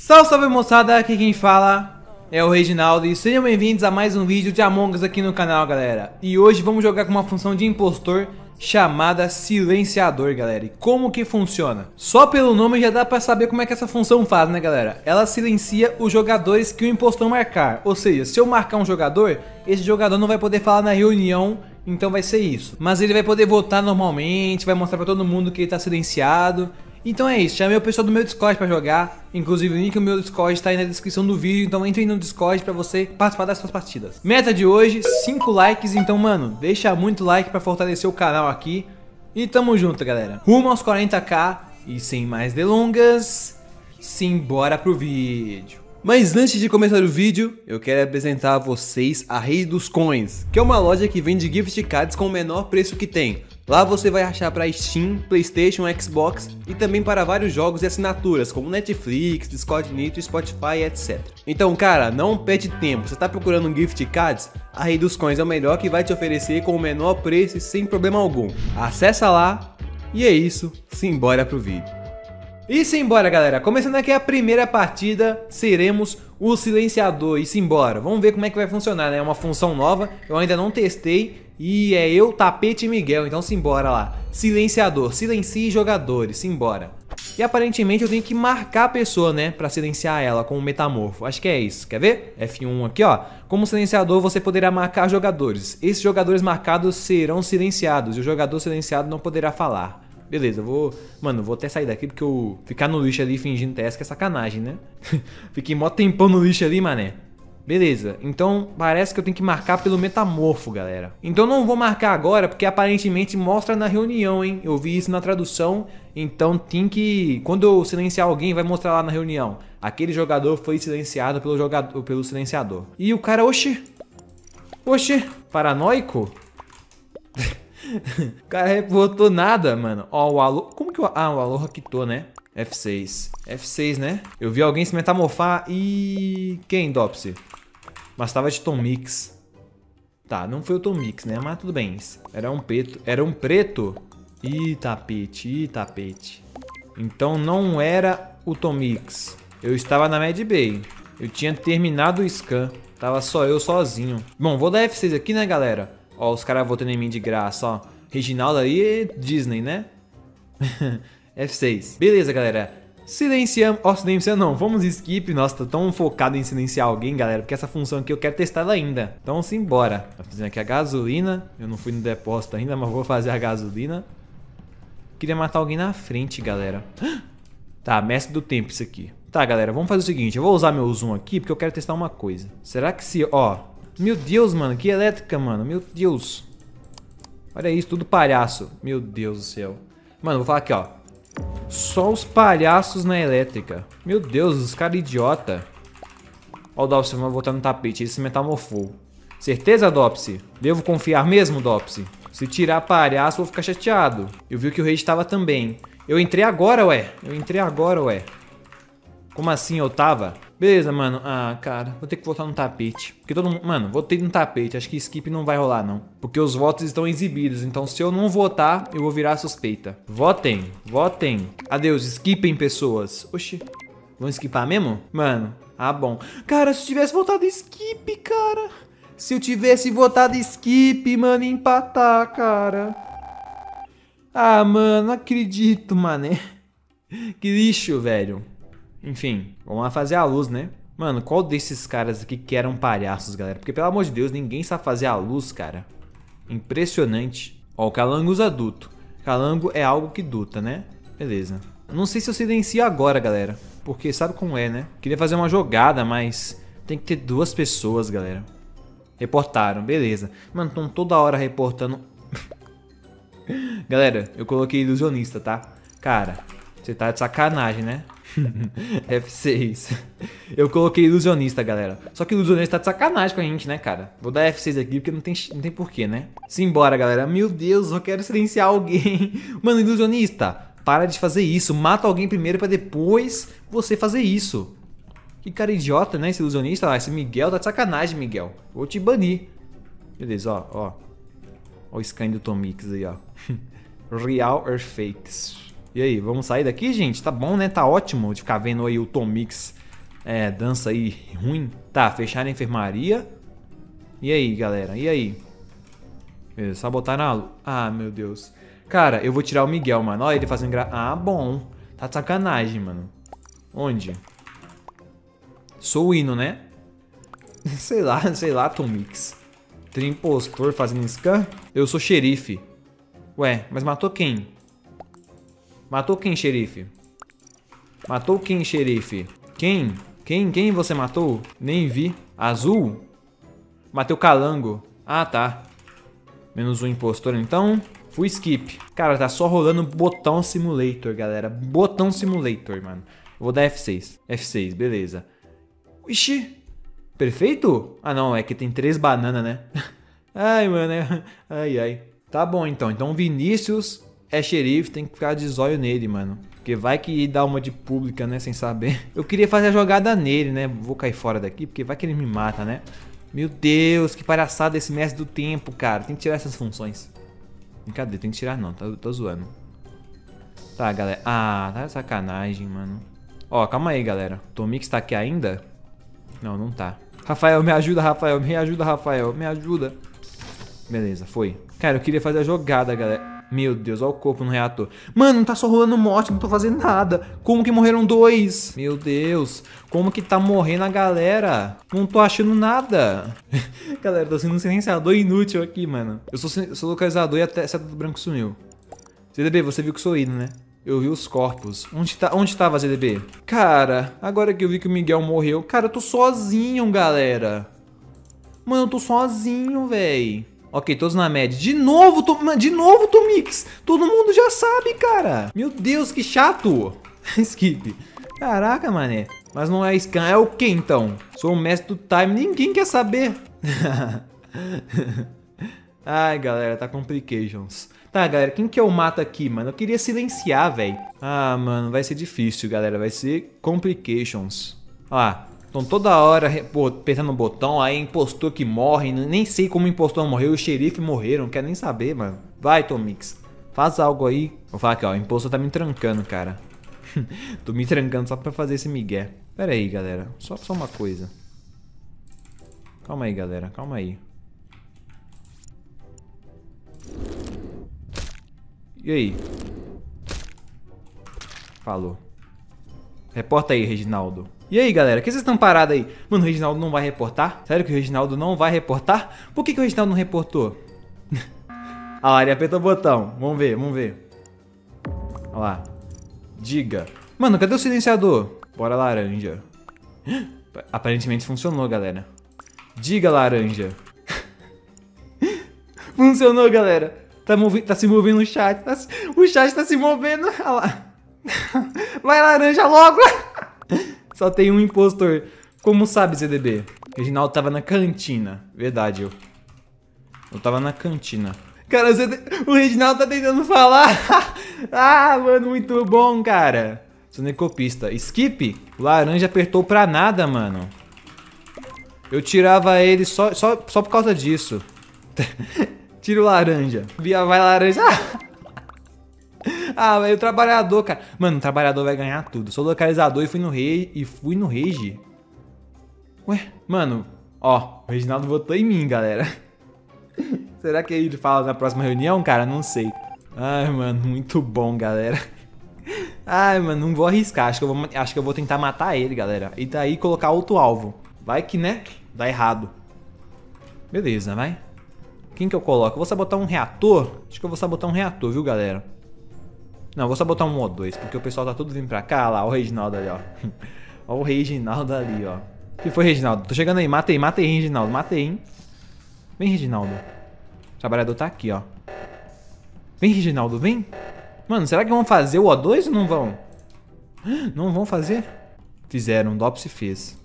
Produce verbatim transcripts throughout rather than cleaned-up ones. Salve, salve moçada, aqui quem fala é o Reginaldo e sejam bem-vindos a mais um vídeo de Among Us aqui no canal, galera. E hoje vamos jogar com uma função de impostor chamada Silenciador, galera. E como que funciona? Só pelo nome já dá pra saber como é que essa função faz, né, galera? Ela silencia os jogadores que o impostor marcar. Ou seja, se eu marcar um jogador, esse jogador não vai poder falar na reunião. Então vai ser isso. Mas ele vai poder votar normalmente, vai mostrar pra todo mundo que ele tá silenciado. Então é isso, chamei o pessoal do meu Discord pra jogar. Inclusive o link do meu Discord tá aí na descrição do vídeo, então entrem no Discord pra você participar das suas partidas. Meta de hoje, cinco likes, então mano, deixa muito like pra fortalecer o canal aqui. E tamo junto, galera. Rumo aos quarenta k e sem mais delongas, simbora pro vídeo. Mas antes de começar o vídeo, eu quero apresentar a vocês a Rei dos Coins, que é uma loja que vende gift cards com o menor preço que tem. Lá você vai achar para Steam, Playstation, Xbox e também para vários jogos e assinaturas como Netflix, Discord, Nitro, Spotify, etcétera. Então cara, não perde tempo, você está procurando um gift cards? A Rei dos Coins é o melhor que vai te oferecer com o menor preço e sem problema algum. Acessa lá e é isso, simbora pro vídeo. E simbora, galera, começando aqui a primeira partida, seremos o silenciador e simbora, vamos ver como é que vai funcionar, né? É uma função nova, eu ainda não testei e é eu, Tapete e Miguel, então simbora lá. Silenciador, silencie jogadores, simbora. E aparentemente eu tenho que marcar a pessoa, né, pra silenciar ela com o metamorfo, acho que é isso, quer ver? F um aqui, ó, como silenciador você poderá marcar jogadores, esses jogadores marcados serão silenciados e o jogador silenciado não poderá falar. Beleza, eu vou... Mano, vou até sair daqui porque eu... Ficar no lixo ali fingindo task é sacanagem, né? Fiquei mó tempão no lixo ali, mané. Beleza, então parece que eu tenho que marcar pelo metamorfo, galera. Então não vou marcar agora porque aparentemente mostra na reunião, hein? Eu vi isso na tradução, então tem que... Quando eu silenciar alguém, vai mostrar lá na reunião. Aquele jogador foi silenciado pelo, jogador... pelo silenciador. E o cara, oxi... Oxi, paranoico? O cara botou nada, mano. Ó, o Alo... Como que o... Ah, o Alohokito, né? F seis. F seis, né? Eu vi alguém se metamorfar e... Quem, Dopsi? Mas tava de Tom Mix. Tá, não foi o Tom Mix, né? Mas tudo bem. Era um preto. Era um preto? Ih, tapete. Ih, tapete. Então não era o Tom Mix. Eu estava na Mad Bay. Eu tinha terminado o scan. Tava só eu sozinho. Bom, vou dar F seis aqui, né, galera? Ó, os caras votando em mim de graça, ó. Reginaldo aí é Disney, né? F seis. Beleza, galera. Silenciamos. Ó, silenciamos não. Vamos skip. Nossa, tô tão focado em silenciar alguém, galera. Porque essa função aqui eu quero testar ela ainda. Então, simbora. Tá fazendo aqui a gasolina. Eu não fui no depósito ainda, mas vou fazer a gasolina. Queria matar alguém na frente, galera. Tá, mestre do tempo isso aqui. Tá, galera, vamos fazer o seguinte. Eu vou usar meu zoom aqui porque eu quero testar uma coisa. Será que se... Ó... Meu Deus, mano, que elétrica, mano, meu Deus. Olha isso, tudo palhaço. Meu Deus do céu. Mano, vou falar aqui, ó. Só os palhaços na elétrica. Meu Deus, os caras idiota. Ó, o Dopsi vai voltar no tapete, ele se metamorfou. Certeza, Dopsi? Devo confiar mesmo, Dopsi? Se tirar palhaço, eu vou ficar chateado. Eu vi que o rei estava também. Eu entrei agora, ué. Eu entrei agora, ué. Como assim eu tava? Beleza, mano. Ah, cara, vou ter que voltar no tapete. Porque todo mundo... Mano, votei no tapete. Acho que skip não vai rolar, não. Porque os votos estão exibidos. Então, se eu não votar, eu vou virar suspeita. Votem. Votem. Adeus. Skipem, pessoas. Oxi. Vão skipar mesmo? Mano. Ah, bom. Cara, se eu tivesse votado skip, cara. Se eu tivesse votado skip, mano, empatar, cara. Ah, mano, não acredito, mané. Que lixo, velho. Enfim, vamos lá fazer a luz, né? Mano, qual desses caras aqui que eram palhaços, galera? Porque, pelo amor de Deus, ninguém sabe fazer a luz, cara. Impressionante. Ó, o Calango usa duto. Calango é algo que duta, né? Beleza. Não sei se eu silencio agora, galera. Porque sabe como é, né? Queria fazer uma jogada, mas tem que ter duas pessoas, galera. Reportaram, beleza. Mano, estão toda hora reportando. Galera, eu coloquei ilusionista, tá? Cara, você tá de sacanagem, né? F seis. Eu coloquei ilusionista, galera. Só que ilusionista tá de sacanagem com a gente, né, cara? Vou dar F seis aqui porque não tem, não tem porquê, né? Simbora, galera. Meu Deus, eu quero silenciar alguém. Mano, ilusionista, para de fazer isso. Mata alguém primeiro pra depois você fazer isso. Que cara idiota, né, esse ilusionista. Ah, esse Miguel tá de sacanagem, Miguel. Vou te banir. Beleza, ó, ó. Ó o scan do Tom Mix aí, ó. Real or fakes. E aí, vamos sair daqui, gente? Tá bom, né? Tá ótimo de ficar vendo aí o Tom Mix é, dança aí ruim. Tá, fecharam a enfermaria. E aí, galera? E aí? Beleza, sabotaram a luz. Ah, meu Deus. Cara, eu vou tirar o Miguel, mano. Olha ele fazendo gra... Ah, bom. Tá de sacanagem, mano. Onde? Sou o hino, né? Sei lá, sei lá, Tom Mix. Tem impostor fazendo scan? Eu sou xerife. Ué, mas matou quem? Matou quem, xerife? Matou quem, xerife? Quem? Quem? Quem você matou? Nem vi. Azul? Matei o Calango. Ah, tá. Menos um impostor, então. Fui skip. Cara, tá só rolando botão simulator, galera. Botão simulator, mano. Vou dar F seis. F seis, beleza. Ixi. Perfeito? Ah, não. É que tem três bananas, né? Ai, mano. É... Ai, ai. Tá bom, então. Então, Vinícius é xerife. Tem que ficar de zóio nele, mano. Porque vai que dá uma de pública, né? Sem saber. Eu queria fazer a jogada nele, né? Vou cair fora daqui, porque vai que ele me mata, né? Meu Deus, que palhaçada esse mestre do tempo, cara. Tem que tirar essas funções. Brincadeira, tem que tirar não. Tô, tô zoando. Tá, galera. Ah, tá sacanagem, mano. Ó, calma aí, galera. Tom Mix tá aqui ainda? Não, não tá. Rafael, me ajuda, Rafael. Me ajuda, Rafael. Me ajuda. Beleza, foi. Cara, eu queria fazer a jogada, galera. Meu Deus, olha o corpo no reator. Mano, tá só rolando morte, não tô fazendo nada. Como que morreram dois? Meu Deus, como que tá morrendo a galera? Não tô achando nada. Galera, tô sendo um silenciador inútil aqui, mano. Eu sou, sou localizador e até a seta do branco sumiu. Z D B, você viu que sou ido, né? Eu vi os corpos. Onde, tá, onde tava, Z D B? Cara, agora que eu vi que o Miguel morreu. Cara, eu tô sozinho, galera. Mano, eu tô sozinho, véi. Ok, todos na média. De novo, Tom... de novo, Tom Mix. Todo mundo já sabe, cara. Meu Deus, que chato. Skip. Caraca, mané. Mas não é scan, é o que, então? Sou o mestre do time, ninguém quer saber. Ai, galera, tá complications. Tá, galera, quem que eu mato aqui, mano? Eu queria silenciar, velho. Ah, mano, vai ser difícil, galera. Vai ser complications. Ó lá. Então toda hora apertando o botão, aí impostor que morre, nem sei como o impostor morreu, o xerife morreram, não quero nem saber, mano. Vai, Tom Mix, faz algo aí. Vou falar aqui, ó, o impostor tá me trancando, cara. Tô me trancando só pra fazer esse migué. Pera aí, galera, só, só uma coisa. Calma aí, galera, calma aí. E aí? Falou. Reporta aí, Reginaldo. E aí, galera, o que vocês estão parados aí? Mano, o Reginaldo não vai reportar? Sério que o Reginaldo não vai reportar? Por que, que o Reginaldo não reportou? Olha lá, ele apertou o botão. Vamos ver, vamos ver. Olha lá. Diga. Mano, cadê o silenciador? Bora, laranja. Aparentemente funcionou, galera. Diga, laranja. Funcionou, galera. Tá, movi tá se movendo o chat. Tá se... O chat tá se movendo. Olha lá. Vai, laranja, logo. Só tem um impostor. Como sabe, Z D B? Reginaldo tava na cantina. Verdade, eu. Eu tava na cantina. Cara, o, Z D... o Reginaldo tá tentando falar. Ah, mano, muito bom, cara. Sou necopista. Skip? O laranja apertou pra nada, mano. Eu tirava ele só, só, só por causa disso. Tiro laranja. Via, vai, laranja. Ah, velho, o trabalhador, cara. Mano, o trabalhador vai ganhar tudo. Sou localizador e fui no rei. E fui no rage. Ué, mano. Ó, o Reginaldo votou em mim, galera. Será que ele fala na próxima reunião, cara? Não sei. Ai, mano, muito bom, galera. Ai, mano, não vou arriscar. Acho que eu vou, acho que eu vou tentar matar ele, galera. E daí colocar outro alvo. Vai que, né? Dá errado. Beleza, vai. Quem que eu coloco? Eu vou sabotar um reator? Acho que eu vou sabotar um reator, viu, galera? Não, vou só botar um ou dois, porque o pessoal tá tudo vindo pra cá. Lá, ó o Reginaldo ali, ó. Ó o Reginaldo ali, ó. O que foi, Reginaldo? Tô chegando aí, mata aí, mata aí, Reginaldo. Mata aí, hein? Vem, Reginaldo. O trabalhador tá aqui, ó. Vem, Reginaldo, vem. Mano, será que vão fazer o ó dois ou não vão? Não vão fazer? Fizeram, Dopsi fez.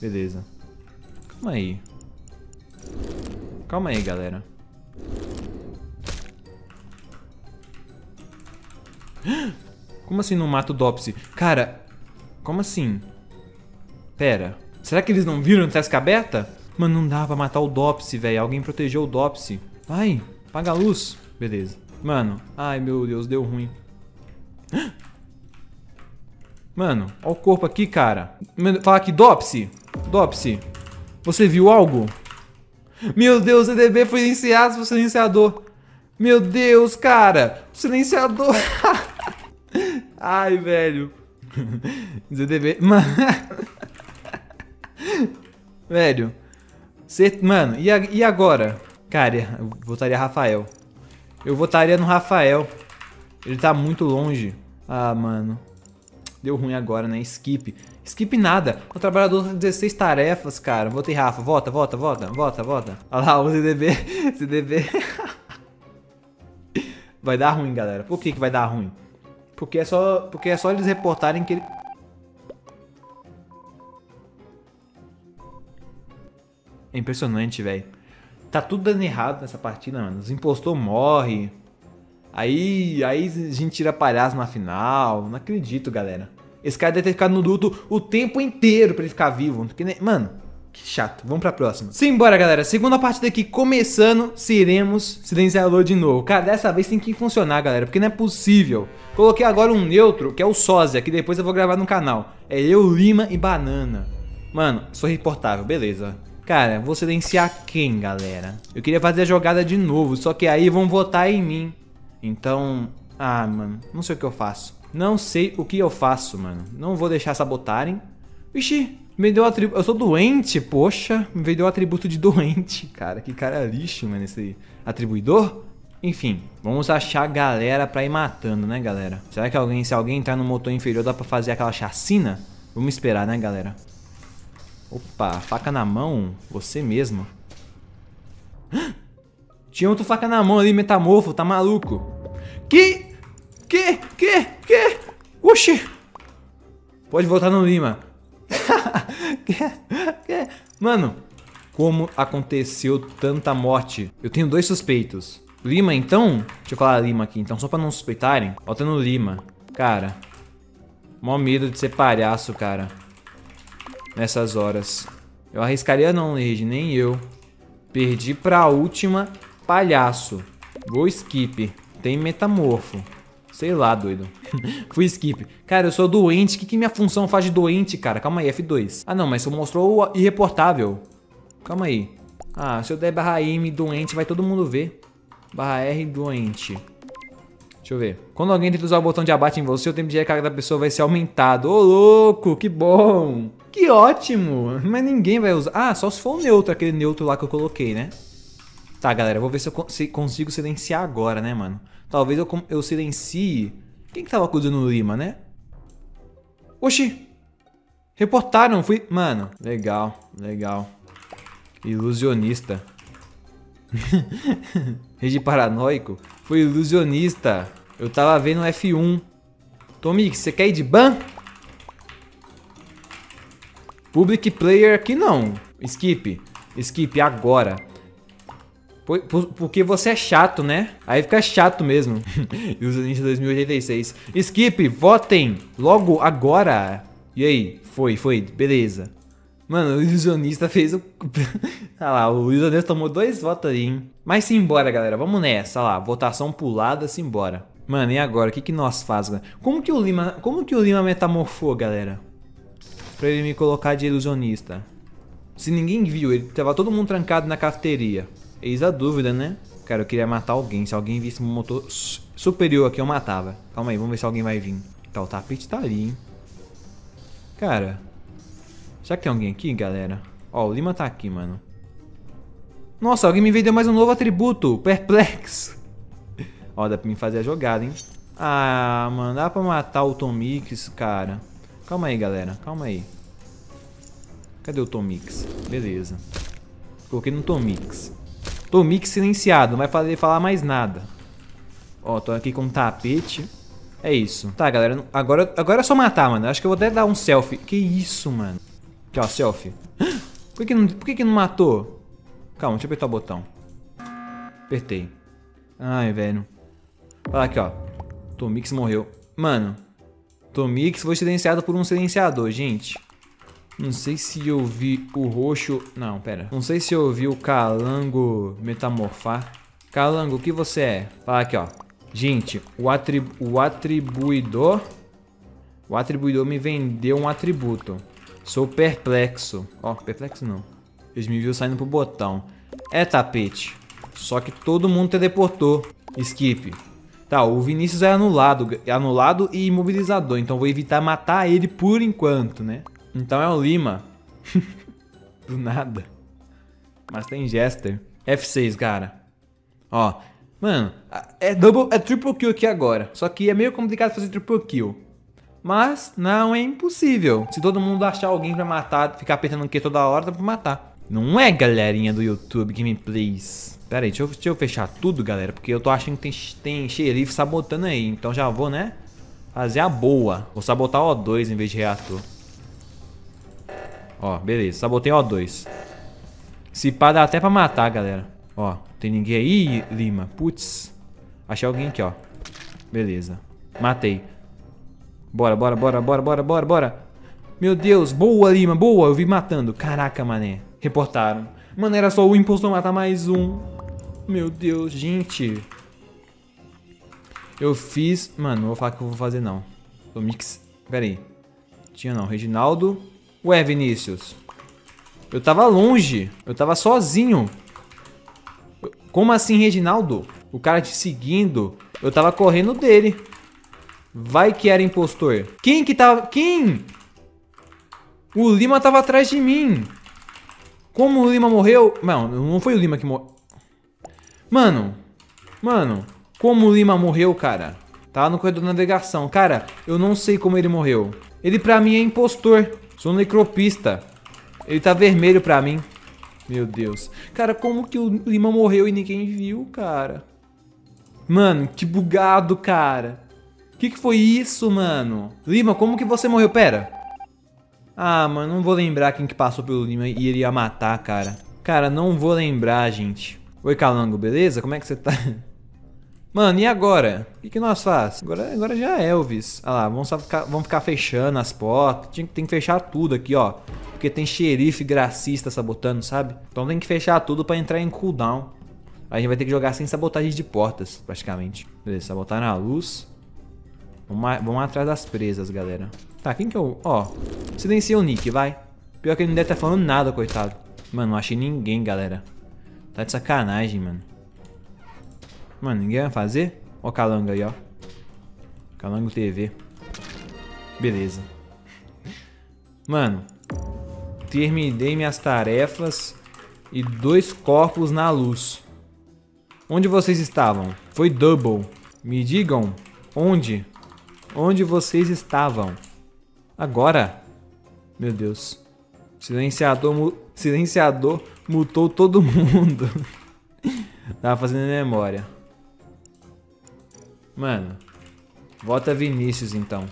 Beleza. Calma aí. Calma aí, galera. Como assim não mata o Dopsi? Cara, como assim? Pera, será que eles não viram tasca aberta? Mano, não dá pra matar o Dopsi, velho. Alguém protegeu o Dopsi. Vai, apaga a luz. Beleza. Mano, ai meu Deus, deu ruim. Mano, olha o corpo aqui, cara. Fala aqui, Dopsi. Dopsi, você viu algo? Meu Deus, o Z D B foi silenciado pelo silenciador. Meu Deus, cara. Silenciador. Ai, velho. Z D B. Mano. Velho. Cê... Mano, e, a... e agora? Cara, eu votaria Rafael. Eu votaria no Rafael. Ele tá muito longe. Ah, mano. Deu ruim agora, né? Skip. Skip nada. O trabalhador tem dezesseis tarefas, cara. Votei Rafa. Vota, vota, vota, vota, vota. Olha lá, o Z D B. Z D B. Vai dar ruim, galera. Por que que vai dar ruim? Porque é só, porque é só eles reportarem que ele... É impressionante, velho. Tá tudo dando errado nessa partida, mano. Os impostor morre. Aí, aí a gente tira palhaço na final. Não acredito, galera. Esse cara deve ter ficado no luto o tempo inteiro pra ele ficar vivo. Mano, que chato. Vamos pra próxima. Simbora, galera. Segunda partida aqui começando. Seremos silenciador de novo. Cara, dessa vez tem que funcionar, galera. Porque não é possível. Coloquei agora um neutro, que é o sósia, que depois eu vou gravar no canal. É eu, Lima e Banana. Mano, sou reportável. Beleza. Cara, vou silenciar quem, galera? Eu queria fazer a jogada de novo, só que aí vão votar em mim. Então... Ah, mano, não sei o que eu faço. Não sei o que eu faço, mano. Não vou deixar sabotarem. Ixi, me deu atributo... Eu sou doente, poxa. Me deu atributo de doente, cara. Que cara lixo, mano, esse atribuidor. Enfim, vamos achar a galera pra ir matando, né, galera? Será que alguém, se alguém entrar no motor inferior, dá pra fazer aquela chacina? Vamos esperar, né, galera? Opa, faca na mão, você mesmo. Tinha outro faca na mão ali, metamorfo, tá maluco? Que? Que? Que? Que? Oxi! Pode voltar no Lima. que? Que? Mano, como aconteceu tanta morte? Eu tenho dois suspeitos. Lima, então? Deixa eu falar Lima aqui, então, só pra não suspeitarem. Volta no Lima. Cara, mó medo de ser palhaço, cara. Nessas horas. Eu arriscaria não, Regi, nem eu. Perdi pra última, palhaço. Vou skip. Tem metamorfo. Sei lá, doido. Fui skip. Cara, eu sou doente. O que, que minha função faz de doente, cara? Calma aí, F dois. Ah, não, mas você mostrou o irreportável. Calma aí. Ah, se eu der barra M doente, vai todo mundo ver. Barra R doente. Deixa eu ver. Quando alguém tenta usar o botão de abate em você, o tempo de recarga da pessoa vai ser aumentado. Ô, louco, que bom. Que ótimo. Mas ninguém vai usar. Ah, só se for o neutro, aquele neutro lá que eu coloquei, né? Tá, galera, vou ver se eu con se consigo silenciar agora, né, mano? Talvez eu, eu silencie... Quem que tava acusando o Lima, né? Oxi. Reportaram, fui... Mano, legal, legal. Ilusionista. Rede paranoico. Foi ilusionista. Eu tava vendo o F um. Tom Mix, você quer ir de ban? Public player aqui não. Skip. Skip agora. Por, por, porque você é chato, né? Aí fica chato mesmo. Ilusionista dois mil e oitenta e seis. Skip, votem. Logo agora. E aí? Foi, foi. Beleza. Mano, o ilusionista fez o... Olha lá, o ilusionista tomou dois votos aí, hein? Mas simbora, galera. Vamos nessa. Olha lá, votação pulada, simbora. Mano, e agora? O que que nós faz, galera? Como que o Lima... Como que o Lima metamorfou, galera? Pra ele me colocar de ilusionista. Se ninguém viu, ele tava todo mundo trancado na cafeteria. Eis a dúvida, né? Cara, eu queria matar alguém. Se alguém visse um motor superior aqui, eu matava. Calma aí, vamos ver se alguém vai vir. Tá, o tapete tá ali, hein? Cara... Será que tem alguém aqui, galera? Ó, o Lima tá aqui, mano. Nossa, alguém me vendeu mais um novo atributo. Perplexo. Ó, dá pra me fazer a jogada, hein? Ah, mano, dá pra matar o Tom Mix, cara. Calma aí, galera. Calma aí. Cadê o Tom Mix? Beleza. Coloquei no Tom Mix. Tom Mix silenciado. Não vai fazer falar mais nada. Ó, tô aqui com um tapete. É isso. Tá, galera. Agora, agora é só matar, mano. Acho que eu vou até dar um selfie. Que isso, mano. Aqui, ó, selfie. Por que, não, por que que não matou? Calma, deixa eu apertar o botão. Apertei. Ai, velho. Olha lá, aqui, ó. Tom Mix morreu. Mano, Tom Mix foi silenciado por um silenciador, gente. Não sei se eu vi o roxo... Não, pera. Não sei se eu vi o Calango metamorfar. Calango, o que você é? Olha aqui, ó. Gente, o, atribu o atribuidor... O atribuidor me vendeu um atributo. Sou perplexo. Ó, oh, perplexo não. Eles me viram saindo pro botão. É, tapete. Só que todo mundo teleportou. Skip. Tá, o Vinícius é anulado. É anulado e imobilizador. Então vou evitar matar ele por enquanto, né? Então é o Lima. Do nada. Mas tem Jester. F seis, cara. Ó. Mano, é, double, é triple kill aqui agora. Só que é meio complicado fazer triple kill. Mas não é impossível. Se todo mundo achar alguém pra matar, ficar apertando o Q toda hora, dá pra matar. Não é, galerinha do YouTube Gameplays. Pera aí, deixa eu, deixa eu fechar tudo, galera. Porque eu tô achando que tem, tem xerife sabotando aí. Então já vou, né? Fazer a boa. Vou sabotar O dois em vez de reator. Ó, beleza. Sabotei O dois. Se pá, dá até pra matar, galera. Ó, tem ninguém aí, Lima. Putz. Achei alguém aqui, ó. Beleza. Matei. Bora, bora, bora, bora, bora, bora, bora. Meu Deus, boa, Lima, boa. Eu vi matando. Caraca, mané. Reportaram. Mano, era só o impostor matar mais um. Meu Deus, gente. Eu fiz... Mano, não vou falar que eu vou fazer, não. Tom Mix. Pera aí. Tinha não. Reginaldo. Ué, Vinícius. Eu tava longe. Eu tava sozinho. Como assim, Reginaldo? O cara te seguindo. Eu tava correndo dele. Vai que era impostor. Quem que tava... Quem? O Lima tava atrás de mim. Como o Lima morreu... Não, não foi o Lima que morreu. Mano. Mano. Como o Lima morreu, cara. Tava no corredor da navegação. Cara, eu não sei como ele morreu. Ele pra mim é impostor. Sou um necropista. Ele tá vermelho pra mim. Meu Deus. Cara, como que o Lima morreu e ninguém viu, cara? Mano, que bugado, cara. Que que foi isso, mano? Lima, como que você morreu? Pera. Ah, mano, não vou lembrar quem que passou pelo Lima e ele ia matar, cara. Cara, não vou lembrar, gente. Oi, Calango, beleza? Como é que você tá? Mano, e agora? O que que nós faz? Agora, agora já é, Elvis. Ah lá, vamos, só ficar, vamos ficar fechando as portas. Tem, tem que fechar tudo aqui, ó. Porque tem xerife gracista sabotando, sabe? Então tem que fechar tudo pra entrar em cooldown. Aí a gente vai ter que jogar sem sabotagem de portas, praticamente. Beleza, sabotaram a luz. Vamos, vamos atrás das presas, galera. Tá, quem que eu... Ó, silencia o Nick, vai. Pior que ele não deve estar falando nada, coitado. Mano, não achei ninguém, galera. Tá de sacanagem, mano. Mano, ninguém vai fazer? Ó o Calango aí, ó. Calango T V. Beleza. Mano, terminei minhas tarefas. E dois corpos na luz. Onde vocês estavam? Foi double. Me digam onde... Onde vocês estavam? Agora? Meu Deus. Silenciador, mu silenciador mutou todo mundo. Tava fazendo memória. Mano. Vota Vinícius, então.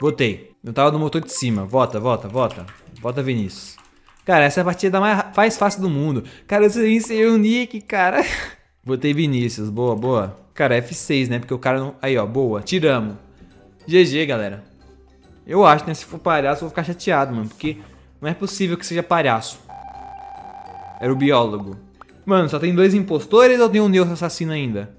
Votei. Eu tava no motor de cima. Vota, vota, vota. Vota Vinícius. Cara, essa é a partida mais, mais fácil do mundo. Cara, eu silenciei o Nick, cara. Votei Vinícius. Boa, boa. Cara, F seis, né? Porque o cara não... Aí, ó, boa. Tiramos. G G, galera. Eu acho, né? Se for palhaço, eu vou ficar chateado, mano. Porque não é possível que seja palhaço. Era o biólogo. Mano, só tem dois impostores ou tem um neutro assassino ainda?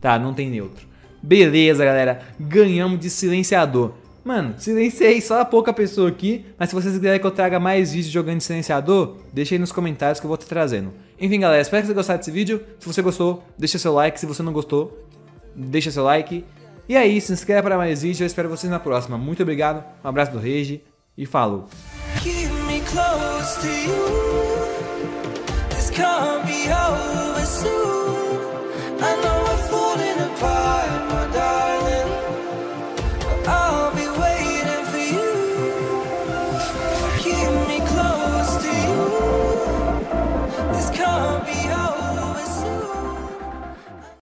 Tá, não tem neutro. Beleza, galera. Ganhamos de silenciador. Mano, silenciei só pouca pessoa aqui. Mas se vocês quiserem que eu traga mais vídeos jogando de silenciador, deixa aí nos comentários que eu vou estar trazendo. Enfim, galera, espero que vocês gostaram desse vídeo. Se você gostou, deixa seu like. Se você não gostou, deixa seu like. E aí, se inscreve para mais vídeos. Eu espero vocês na próxima. Muito obrigado. Um abraço do Regi e falou.